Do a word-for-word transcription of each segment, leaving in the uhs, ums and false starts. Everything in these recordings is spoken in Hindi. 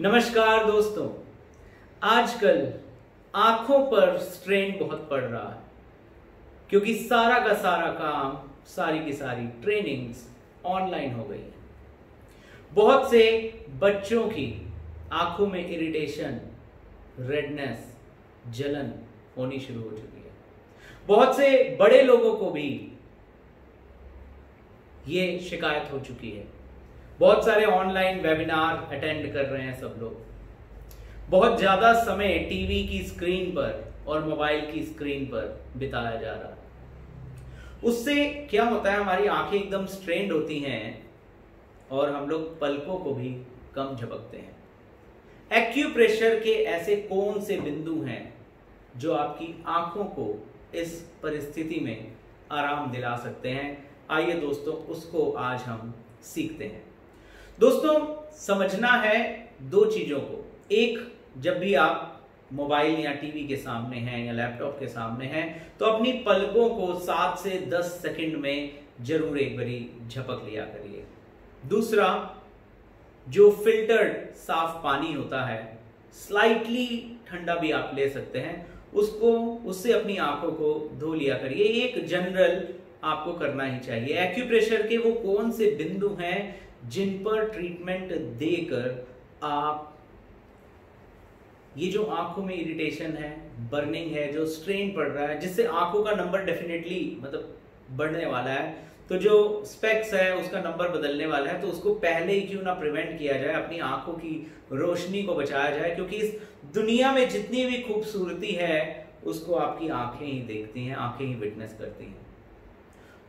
नमस्कार दोस्तों, आजकल आंखों पर स्ट्रेन बहुत पड़ रहा है क्योंकि सारा का सारा काम, सारी की सारी ट्रेनिंग्स ऑनलाइन हो गई है। बहुत से बच्चों की आंखों में इरिटेशन, रेडनेस, जलन होनी शुरू हो चुकी है। बहुत से बड़े लोगों को भी ये शिकायत हो चुकी है। बहुत सारे ऑनलाइन वेबिनार अटेंड कर रहे हैं सब लोग। बहुत ज्यादा समय टीवी की स्क्रीन पर और मोबाइल की स्क्रीन पर बिताया जा रहा है। उससे क्या होता है, हमारी आंखें एकदम स्ट्रेन्ड होती हैं और हम लोग पलकों को भी कम झपकते हैं। एक्यूप्रेशर के ऐसे कौन से बिंदु हैं जो आपकी आंखों को इस परिस्थिति में आराम दिला सकते हैं? आइए दोस्तों, उसको आज हम सीखते हैं। दोस्तों, समझना है दो चीजों को। एक, जब भी आप मोबाइल या टीवी के सामने हैं या लैपटॉप के सामने हैं तो अपनी पलकों को सात से दस सेकंड में जरूर एक बारी झपक लिया करिए। दूसरा, जो फिल्टर्ड साफ पानी होता है, स्लाइटली ठंडा भी आप ले सकते हैं, उसको उससे अपनी आंखों को धो लिया करिए। एक जनरल आपको करना ही चाहिए। एक्यूप्रेशर के वो कौन से बिंदु हैं जिन पर ट्रीटमेंट देकर आप ये जो आंखों में इरिटेशन है, बर्निंग है, जो स्ट्रेन पड़ रहा है, जिससे आंखों का नंबर डेफिनेटली मतलब बढ़ने वाला है, तो जो स्पेक्स है उसका नंबर बदलने वाला है, तो उसको पहले ही क्यों ना प्रिवेंट किया जाए, अपनी आंखों की रोशनी को बचाया जाए। क्योंकि इस दुनिया में जितनी भी खूबसूरती है उसको आपकी आंखें ही देखती हैं, आंखें ही विटनेस करती हैं।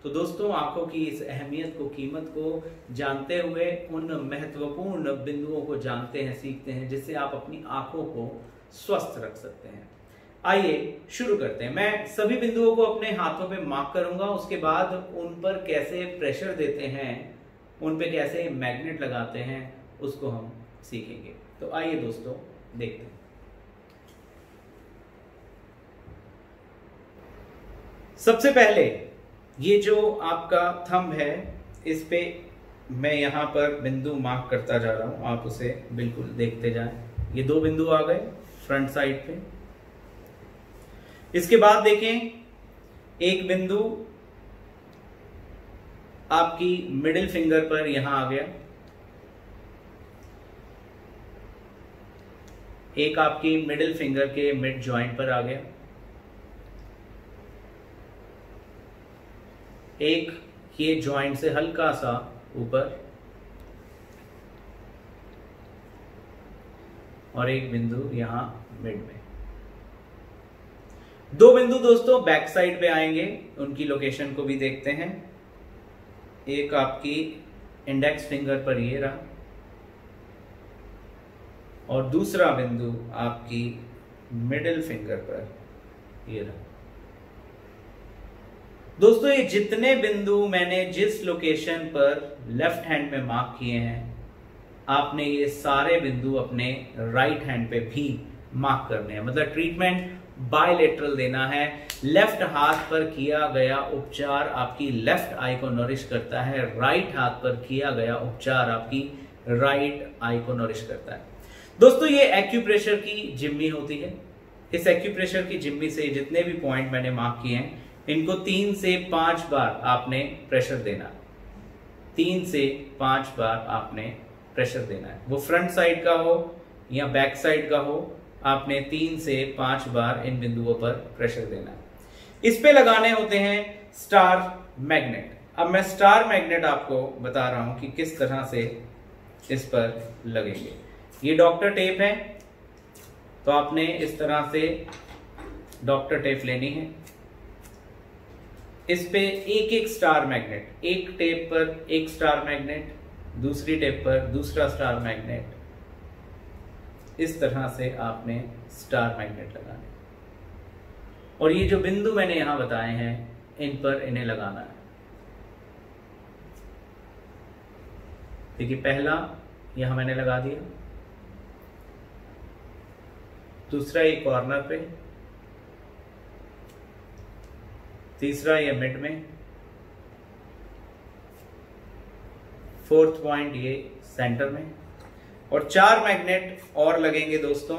तो दोस्तों, आंखों की इस अहमियत को, कीमत को जानते हुए उन महत्वपूर्ण बिंदुओं को जानते हैं, सीखते हैं, जिससे आप अपनी आंखों को स्वस्थ रख सकते हैं। आइए शुरू करते हैं। मैं सभी बिंदुओं को अपने हाथों पे मार्क करूंगा, उसके बाद उन पर कैसे प्रेशर देते हैं, उन पे कैसे मैग्नेट लगाते हैं, उसको हम सीखेंगे। तो आइए दोस्तों, देखते हैं। सबसे पहले ये जो आपका थंब है, इस पे मैं यहाँ पर बिंदु मार्क करता जा रहा हूँ, आप उसे बिल्कुल देखते जाएं। ये दो बिंदु आ गए फ्रंट साइड पे। इसके बाद देखें, एक बिंदु आपकी मिडिल फिंगर पर यहाँ आ गया, एक आपकी मिडिल फिंगर के मिड जॉइंट पर आ गया, एक ये जॉइंट से हल्का सा ऊपर, और एक बिंदु यहां मिड में। दो बिंदु दोस्तों बैक साइड पे आएंगे, उनकी लोकेशन को भी देखते हैं। एक आपकी इंडेक्स फिंगर पर ये रहा, और दूसरा बिंदु आपकी मिडिल फिंगर पर ये रहा। दोस्तों, ये जितने बिंदु मैंने जिस लोकेशन पर लेफ्ट हैंड में मार्क किए हैं, आपने ये सारे बिंदु अपने राइट हैंड पे भी मार्क करने हैं। मतलब ट्रीटमेंट बायलैटरल देना है। लेफ्ट हाथ पर किया गया उपचार आपकी लेफ्ट आई को नरिश करता है, राइट हाथ पर किया गया उपचार आपकी राइट आई को नरिश करता है। दोस्तों, ये एक्यूप्रेशर की जिम्मी होती है। इस एक्यूप्रेशर की जिम्मी से जितने भी पॉइंट मैंने मार्क किए हैं, इनको तीन से पांच बार आपने प्रेशर देना है। तीन से पांच बार आपने प्रेशर देना है, वो फ्रंट साइड का हो या बैक साइड का हो, आपने तीन से पांच बार इन बिंदुओं पर प्रेशर देना है। इस पे लगाने होते हैं स्टार मैग्नेट। अब मैं स्टार मैग्नेट आपको बता रहा हूं कि किस तरह से इस पर लगेंगे। ये डॉक्टर टेप है, तो आपने इस तरह से डॉक्टर टेप लेनी है। इस पे एक एक स्टार मैग्नेट, एक टेप पर एक स्टार मैग्नेट, दूसरी टेप पर दूसरा स्टार मैग्नेट, इस तरह से आपने स्टार मैग्नेट लगाने। और ये जो बिंदु मैंने यहां बताए हैं, इन पर इन्हें लगाना है। देखिए, पहला यहां मैंने लगा दिया, दूसरा एक कॉर्नर पे, तीसरा ये मिड में, फोर्थ पॉइंट ये सेंटर में, और चार मैग्नेट और लगेंगे दोस्तों,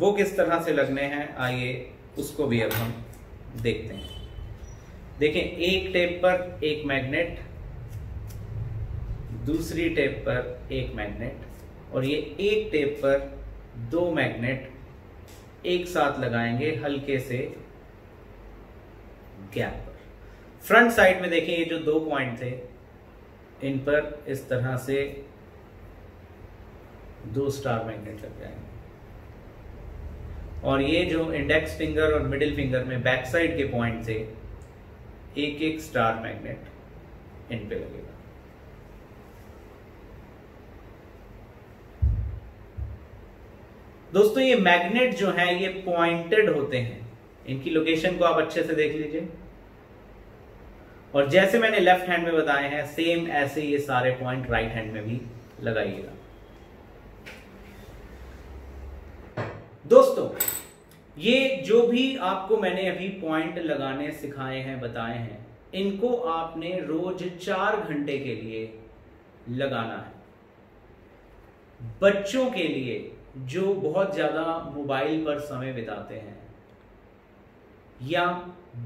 वो किस तरह से लगने हैं आइए उसको भी अब हम देखते हैं। देखें, एक टेप पर एक मैग्नेट, दूसरी टेप पर एक मैग्नेट, और ये एक टेप पर दो मैग्नेट एक साथ लगाएंगे हल्के से गैप पर। फ्रंट साइड में देखें, ये जो दो पॉइंट थे इन पर इस तरह से दो स्टार मैग्नेट लग जाएंगे, और ये जो इंडेक्स फिंगर और मिडिल फिंगर में बैक साइड के पॉइंट से एक एक स्टार मैग्नेट इन पे लगेगा। दोस्तों ये मैग्नेट जो है ये पॉइंटेड होते हैं, इनकी लोकेशन को आप अच्छे से देख लीजिए, और जैसे मैंने लेफ्ट हैंड में बताए हैं सेम ऐसे ये सारे पॉइंट राइट हैंड में भी लगाइएगा। दोस्तों ये जो भी आपको मैंने अभी पॉइंट लगाने सिखाए हैं, बताए हैं, इनको आपने रोज चार घंटे के लिए लगाना है। बच्चों के लिए जो बहुत ज्यादा मोबाइल पर समय बिताते हैं, या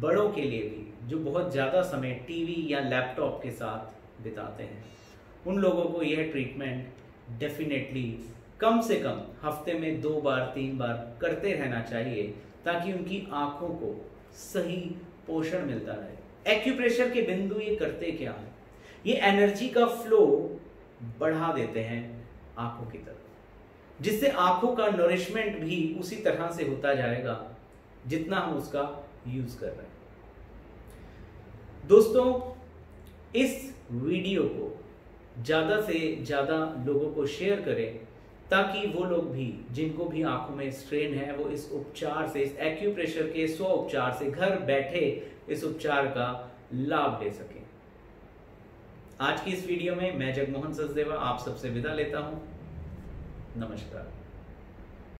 बड़ों के लिए भी जो बहुत ज्यादा समय टीवी या लैपटॉप के साथ बिताते हैं, उन लोगों को यह ट्रीटमेंट डेफिनेटली कम से कम हफ्ते में दो बार तीन बार करते रहना चाहिए, ताकि उनकी आंखों को सही पोषण मिलता रहे। एक्यूप्रेशर के बिंदु ये करते क्या है, ये एनर्जी का फ्लो बढ़ा देते हैं आंखों की तरफ, जिससे आंखों का नरिशमेंट भी उसी तरह से होता जाएगा जितना हम उसका यूज कर रहे हैं। दोस्तों इस वीडियो को ज़्यादा से ज़्यादा लोगों को शेयर करें, ताकि वो लोग भी जिनको भी आंखों में स्ट्रेन है वो इस उपचार से, इस एक्यूप्रेशर के स्व उपचार से घर बैठे इस उपचार का लाभ ले सकें। आज की इस वीडियो में मैं जगमोहन सचदेवा आप सबसे विदा लेता हूं। नमस्कार।